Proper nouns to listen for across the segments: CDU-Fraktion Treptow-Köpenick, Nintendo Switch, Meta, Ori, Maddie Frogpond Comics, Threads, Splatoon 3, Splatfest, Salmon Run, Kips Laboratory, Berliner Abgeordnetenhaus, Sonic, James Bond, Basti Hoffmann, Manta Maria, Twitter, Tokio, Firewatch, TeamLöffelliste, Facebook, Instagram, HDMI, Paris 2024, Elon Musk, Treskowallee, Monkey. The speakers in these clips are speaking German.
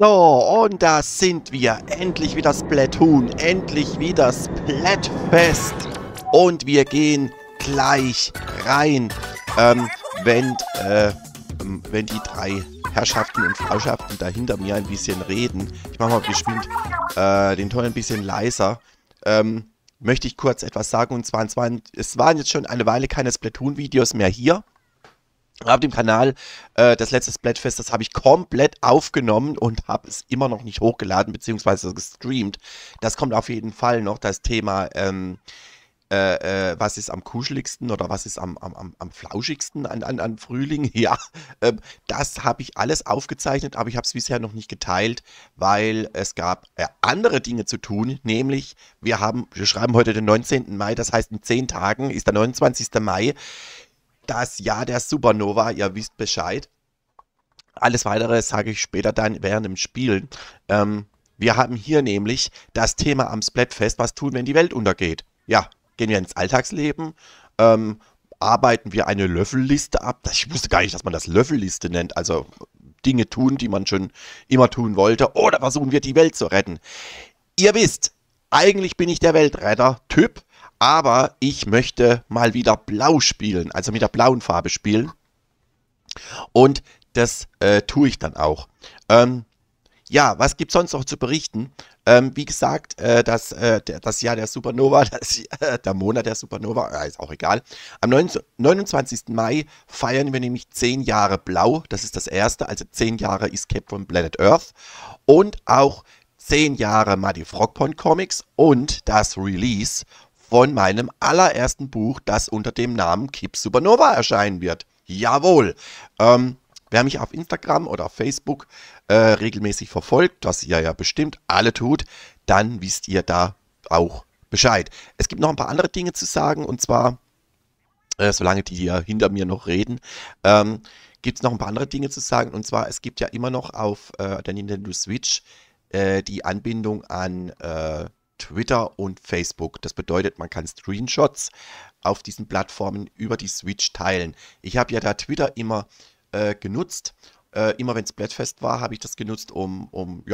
So, und da sind wir. Endlich wieder Splatoon. Endlich wieder Splatfest. Und wir gehen gleich rein. Wenn die drei Herrschaften und Frauschaften da hinter mir ein bisschen reden. Ich mache mal bestimmt den Ton ein bisschen leiser. Möchte ich kurz etwas sagen. Und zwar, es waren jetzt schon eine Weile keine Splatoon-Videos mehr hier auf dem Kanal. Das letzte Splatfest, das habe ich komplett aufgenommen und habe es immer noch nicht hochgeladen, beziehungsweise gestreamt. Das kommt auf jeden Fall noch, das Thema, was ist am kuscheligsten oder was ist am flauschigsten an Frühling. Ja, das habe ich alles aufgezeichnet, aber ich habe es bisher noch nicht geteilt, weil es gab andere Dinge zu tun, nämlich wir schreiben heute den 19. Mai, das heißt in 10 Tagen ist der 29. Mai. Das Jahr der Supernova, ihr wisst Bescheid. Alles Weitere sage ich später dann während dem Spielen. Wir haben hier nämlich das Thema am Splatfest, was tun, wenn die Welt untergeht. Ja, gehen wir ins Alltagsleben, arbeiten wir eine Löffelliste ab. Ich wusste gar nicht, dass man das Löffelliste nennt. Also Dinge tun, die man schon immer tun wollte. Oder versuchen wir, die Welt zu retten. Ihr wisst, eigentlich bin ich der Weltretter-Typ. Aber ich möchte mal wieder blau spielen, also mit der blauen Farbe spielen. Und das tue ich dann auch. Ja, was gibt es sonst noch zu berichten? Wie gesagt, das Jahr der Supernova, der Monat der Supernova, ist auch egal. Am 29. Mai feiern wir nämlich 10 Jahre blau. Das ist das erste, also 10 Jahre Escape from Planet Earth. Und auch 10 Jahre Maddie Frogpond Comics und das Release von meinem allerersten Buch, das unter dem Namen Kip Supernova erscheinen wird. Jawohl! Wer mich auf Instagram oder auf Facebook regelmäßig verfolgt, was ihr ja bestimmt alle tut, dann wisst ihr da auch Bescheid. Es gibt noch ein paar andere Dinge zu sagen, und zwar, solange die hier hinter mir noch reden, gibt es noch ein paar andere Dinge zu sagen, und zwar, es gibt ja immer noch auf der Nintendo Switch die Anbindung an Twitter und Facebook. Das bedeutet, man kann Screenshots auf diesen Plattformen über die Switch teilen. Ich habe ja da Twitter immer genutzt. Immer wenn Splatfest war, habe ich das genutzt, um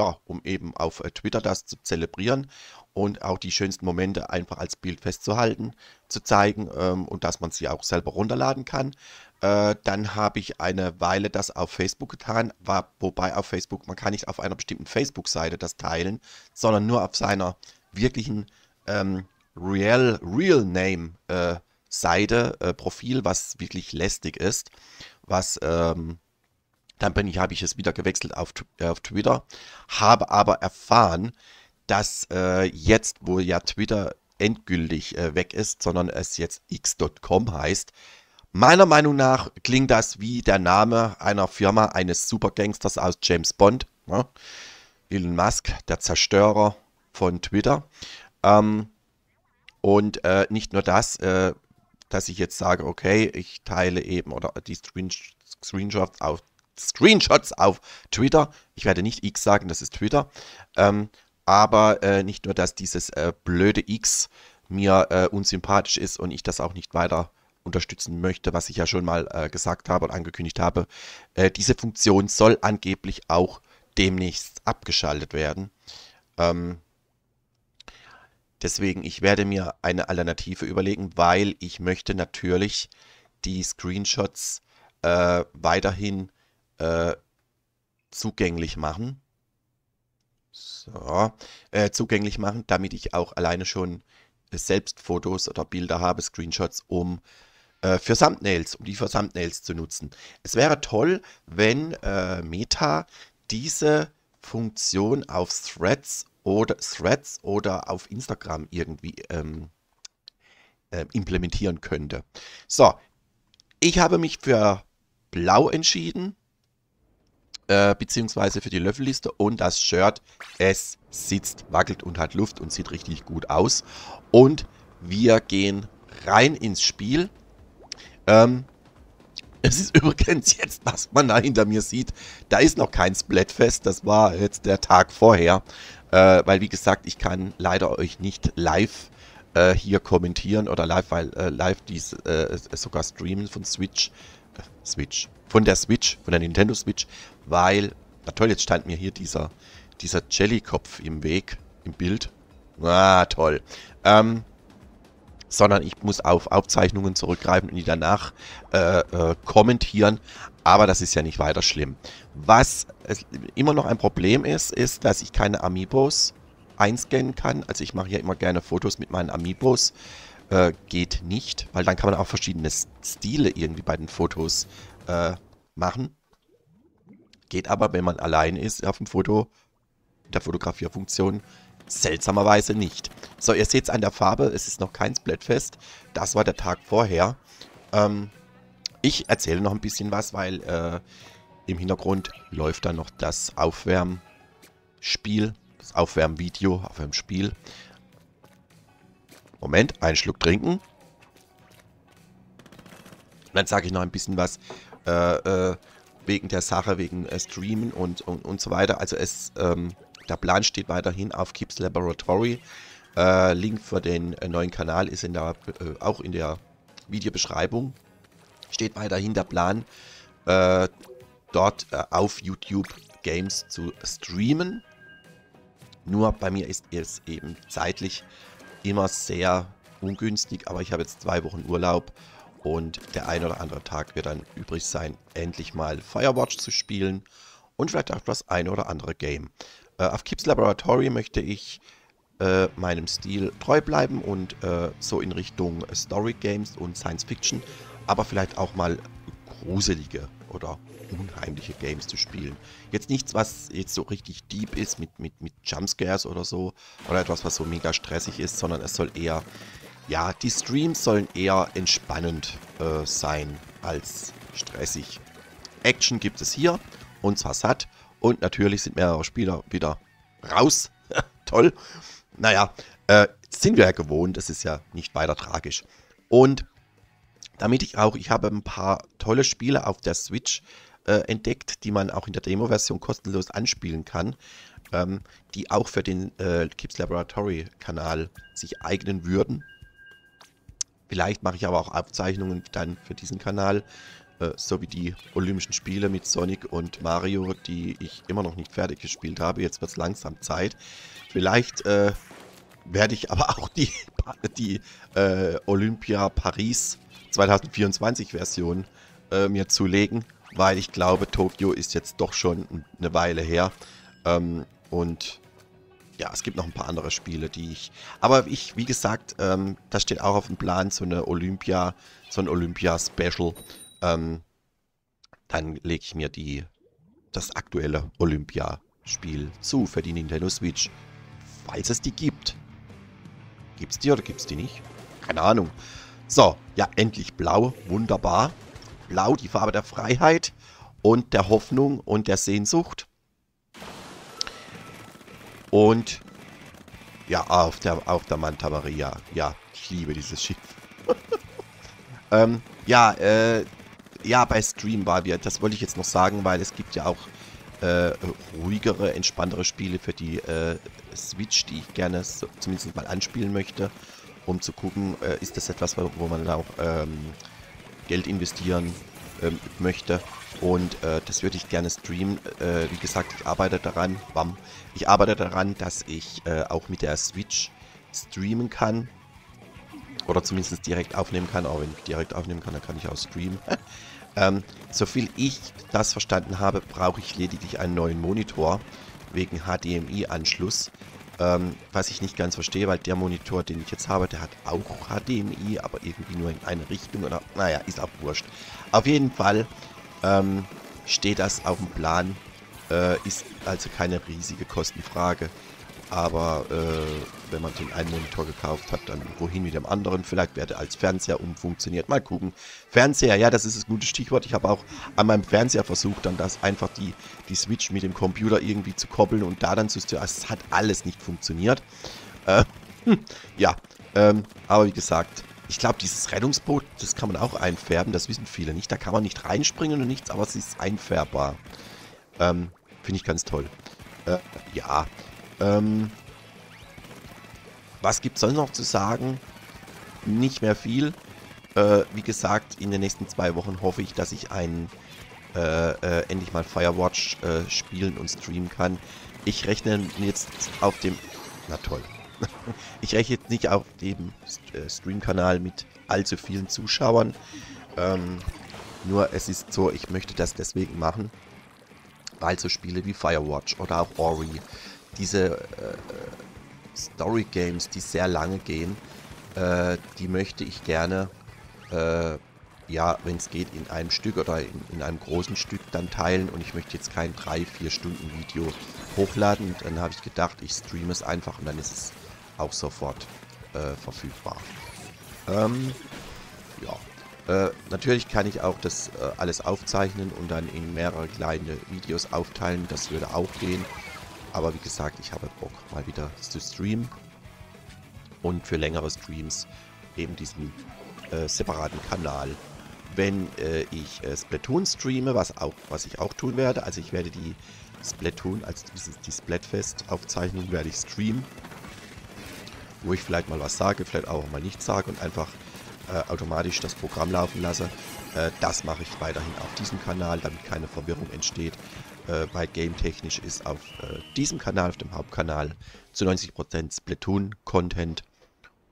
eben auf Twitter das zu zelebrieren und auch die schönsten Momente einfach als Bild festzuhalten, zu zeigen und dass man sie auch selber runterladen kann. Dann habe ich eine Weile das auf Facebook getan, wobei auf Facebook, man kann nicht auf einer bestimmten Facebook-Seite das teilen, sondern nur auf seiner wirklichen Real-Name-Seite, Profil, was wirklich lästig ist. Dann habe ich es wieder gewechselt auf Twitter, habe aber erfahren, dass jetzt, wo ja Twitter endgültig weg ist, sondern es jetzt x.com heißt, meiner Meinung nach klingt das wie der Name einer Firma, eines Supergangsters aus James Bond, ne? Elon Musk, der Zerstörer von Twitter. Nicht nur das, dass ich jetzt sage, okay, ich teile eben oder die Screenshots auf Twitter. Ich werde nicht X sagen, das ist Twitter. Nicht nur, dass dieses blöde X mir unsympathisch ist und ich das auch nicht weiter unterstützen möchte, was ich ja schon mal gesagt habe und angekündigt habe. Diese Funktion soll angeblich auch demnächst abgeschaltet werden. Deswegen, ich werde mir eine Alternative überlegen, weil ich möchte natürlich die Screenshots weiterhin zugänglich machen. So, zugänglich machen, damit ich auch alleine schon selbst Fotos oder Bilder habe, Screenshots, um die für Thumbnails zu nutzen. Es wäre toll, wenn Meta diese Funktion auf Threads oder auf Instagram irgendwie implementieren könnte. So, ich habe mich für Blau entschieden, beziehungsweise für die Löffelliste und das Shirt. Es sitzt, wackelt und hat Luft und sieht richtig gut aus. Und wir gehen rein ins Spiel. Es ist übrigens jetzt, was man da hinter mir sieht, da ist noch kein Splatfest, das war jetzt der Tag vorher. Weil, wie gesagt, ich kann leider euch nicht live hier kommentieren oder live, weil live sogar streamen von der Nintendo Switch, weil Ah toll, jetzt stand mir hier dieser Jellykopf im Weg, im Bild. Ah, toll. Sondern ich muss auf Aufzeichnungen zurückgreifen und die danach kommentieren. Aber das ist ja nicht weiter schlimm. Was immer noch ein Problem ist, ist, dass ich keine Amiibos einscannen kann. Also ich mache ja immer gerne Fotos mit meinen Amiibos. Geht nicht, weil dann kann man auch verschiedene Stile irgendwie bei den Fotos machen. Geht aber, wenn man allein ist auf dem Foto, der Fotografierfunktion, seltsamerweise nicht. So, ihr seht es an der Farbe, es ist noch kein Splatfest. Das war der Tag vorher. Ich erzähle noch ein bisschen was, weil im Hintergrund läuft dann noch das Aufwärmspiel, das Aufwärmvideo, Aufwärmspiel. Moment, einen Schluck trinken. Dann sage ich noch ein bisschen was wegen der Sache, wegen Streamen und so weiter. Also es, der Plan steht weiterhin auf Kips Laboratory. Link für den neuen Kanal ist in der, auch in der Videobeschreibung. Steht weiterhin der Plan, dort auf YouTube Games zu streamen. Nur bei mir ist es eben zeitlich immer sehr ungünstig, aber ich habe jetzt 2 Wochen Urlaub und der ein oder andere Tag wird dann übrig sein, endlich mal Firewatch zu spielen und vielleicht auch das ein oder andere Game. Auf Kips Laboratory möchte ich meinem Stil treu bleiben und so in Richtung Story Games und Science Fiction, aber vielleicht auch mal gruselige oder unheimliche Games zu spielen. Jetzt nichts, was jetzt so richtig deep ist mit Jumpscares oder so, oder etwas, was so mega stressig ist, sondern es soll eher, ja, die Streams sollen eher entspannend sein als stressig. Action gibt es hier, und zwar satt, und natürlich sind mehrere Spieler wieder raus. Toll. Naja, sind wir ja gewohnt, das ist ja nicht weiter tragisch. Und damit ich auch, ich habe ein paar tolle Spiele auf der Switch entdeckt, die man auch in der Demo-Version kostenlos anspielen kann, die auch für den Kips Laboratory-Kanal sich eignen würden. Vielleicht mache ich aber auch Aufzeichnungen dann für diesen Kanal, so wie die Olympischen Spiele mit Sonic und Mario, die ich immer noch nicht fertig gespielt habe. Jetzt wird es langsam Zeit. Vielleicht werde ich aber auch die Olympia Paris 2024 Version mir zulegen, weil ich glaube, Tokio ist jetzt doch schon eine Weile her. Und ja, es gibt noch ein paar andere Spiele, die ich... Aber ich, wie gesagt, das steht auch auf dem Plan, so ein Olympia-Special. Dann lege ich mir das aktuelle Olympia-Spiel zu für die Nintendo Switch. Falls es die gibt. Gibt es die oder gibt es die nicht? Keine Ahnung. So, ja, endlich blau, wunderbar. Blau, die Farbe der Freiheit und der Hoffnung und der Sehnsucht. Und ja, auf der Manta Maria. Ja, ich liebe dieses Schiff. Ja, bei Stream waren wir, das wollte ich jetzt noch sagen, weil es gibt ja auch ruhigere, entspanntere Spiele für die Switch, die ich gerne so, zumindest mal anspielen möchte, um zu gucken, ist das etwas, wo man auch Geld investieren möchte. Und das würde ich gerne streamen. Wie gesagt, ich arbeite daran, dass ich auch mit der Switch streamen kann. Oder zumindest direkt aufnehmen kann. Aber wenn ich direkt aufnehmen kann, dann kann ich auch streamen. Soviel ich das verstanden habe, brauche ich lediglich einen neuen Monitor wegen HDMI-Anschluss. Was ich nicht ganz verstehe, weil der Monitor, den ich jetzt habe, der hat auch HDMI, aber irgendwie nur in eine Richtung oder, naja, ist auch wurscht. Auf jeden Fall steht das auf dem Plan, ist also keine riesige Kostenfrage, aber wenn man den einen Monitor gekauft hat, dann wohin mit dem anderen, vielleicht werde als Fernseher umfunktioniert, mal gucken. Fernseher, ja, das ist das gute Stichwort, ich habe auch an meinem Fernseher versucht, dann das einfach die Switch mit dem Computer irgendwie zu koppeln und da dann zu streamen, es hat alles nicht funktioniert. Ja, aber wie gesagt, ich glaube, dieses Rettungsboot, das kann man auch einfärben, das wissen viele nicht, da kann man nicht reinspringen und nichts, aber es ist einfärbbar. Finde ich ganz toll. Ja, was gibt es sonst noch zu sagen? Nicht mehr viel. Wie gesagt, in den nächsten 2 Wochen hoffe ich, dass ich einen endlich mal Firewatch spielen und streamen kann. Ich rechne jetzt auf dem... Na toll. Ich rechne jetzt nicht auf dem Stream-Kanal mit allzu vielen Zuschauern. Nur es ist so, ich möchte das deswegen machen, weil so Spiele wie Firewatch oder auch Ori, diese Story-Games, die sehr lange gehen, die möchte ich gerne, ja, wenn es geht, in einem Stück oder in einem großen Stück dann teilen, und ich möchte jetzt kein 3-4 Stunden Video hochladen. Und dann habe ich gedacht, ich streame es einfach und dann ist es auch sofort verfügbar. Ja. Natürlich kann ich auch das alles aufzeichnen und dann in mehrere kleine Videos aufteilen, das würde auch gehen. Aber wie gesagt, ich habe Bock, mal wieder zu streamen und für längere Streams eben diesen separaten Kanal. Wenn ich Splatoon streame, was ich auch tun werde, also ich werde die Splatoon, also die Splatfest-Aufzeichnung werde ich streamen, wo ich vielleicht mal was sage, vielleicht auch mal nichts sage und einfach automatisch das Programm laufen lasse. Das mache ich weiterhin auf diesem Kanal, damit keine Verwirrung entsteht, weil game-technisch ist auf diesem Kanal, auf dem Hauptkanal, zu 90% Splatoon-Content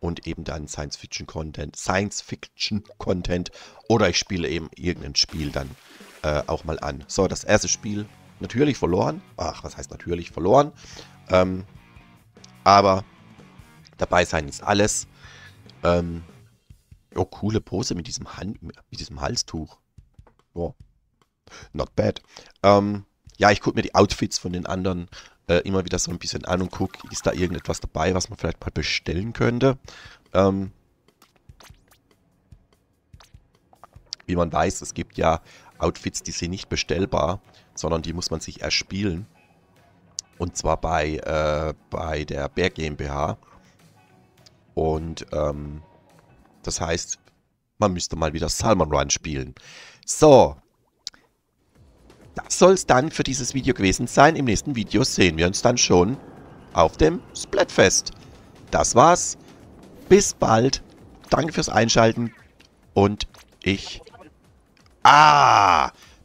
und eben dann Science-Fiction-Content, oder ich spiele eben irgendein Spiel dann auch mal an. So, das erste Spiel natürlich verloren. Ach, was heißt natürlich verloren? Aber dabei sein ist alles. Oh, coole Pose mit diesem Halstuch. Oh. Not bad. Ja, ich gucke mir die Outfits von den anderen immer wieder so ein bisschen an und gucke, ist da irgendetwas dabei, was man vielleicht mal bestellen könnte. Wie man weiß, es gibt ja Outfits, die sind nicht bestellbar, sondern die muss man sich erspielen. Und zwar bei der Berg GmbH. Und das heißt, man müsste mal wieder Salmon Run spielen. So. Das soll es dann für dieses Video gewesen sein. Im nächsten Video sehen wir uns dann schon auf dem Splatfest. Das war's. Bis bald. Danke fürs Einschalten. Und ich...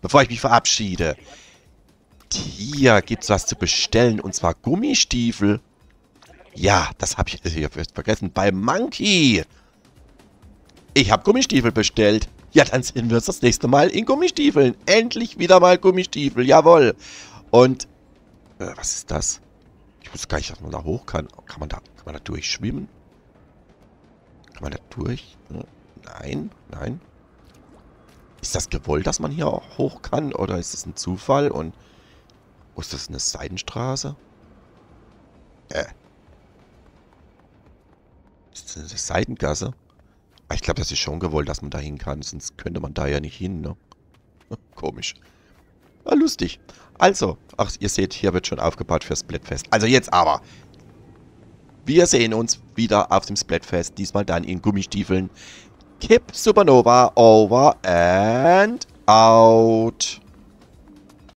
Bevor ich mich verabschiede. Hier gibt's was zu bestellen. Und zwar Gummistiefel. Ja, das habe ich hier vergessen. Bei Monkey. Ich habe Gummistiefel bestellt. Ja, dann sehen wir uns das nächste Mal in Gummistiefeln. Endlich wieder mal Gummistiefel. Jawohl. Und, was ist das? Ich wusste gar nicht, dass man da hoch kann. Kann man da durchschwimmen? Kann man da durch? Nein, nein. Ist das gewollt, dass man hier auch hoch kann? Oder ist das ein Zufall? Und, oh, ist das eine Seidenstraße? Ist das eine Seidengasse? Ich glaube, das ist schon gewollt, dass man da hin kann. Sonst könnte man da ja nicht hin, ne? Komisch. Ja, lustig. Also, ach, ihr seht, hier wird schon aufgebaut fürs Splatfest. Also jetzt aber. Wir sehen uns wieder auf dem Splatfest. Diesmal dann in Gummistiefeln. Kip Supernova over and out.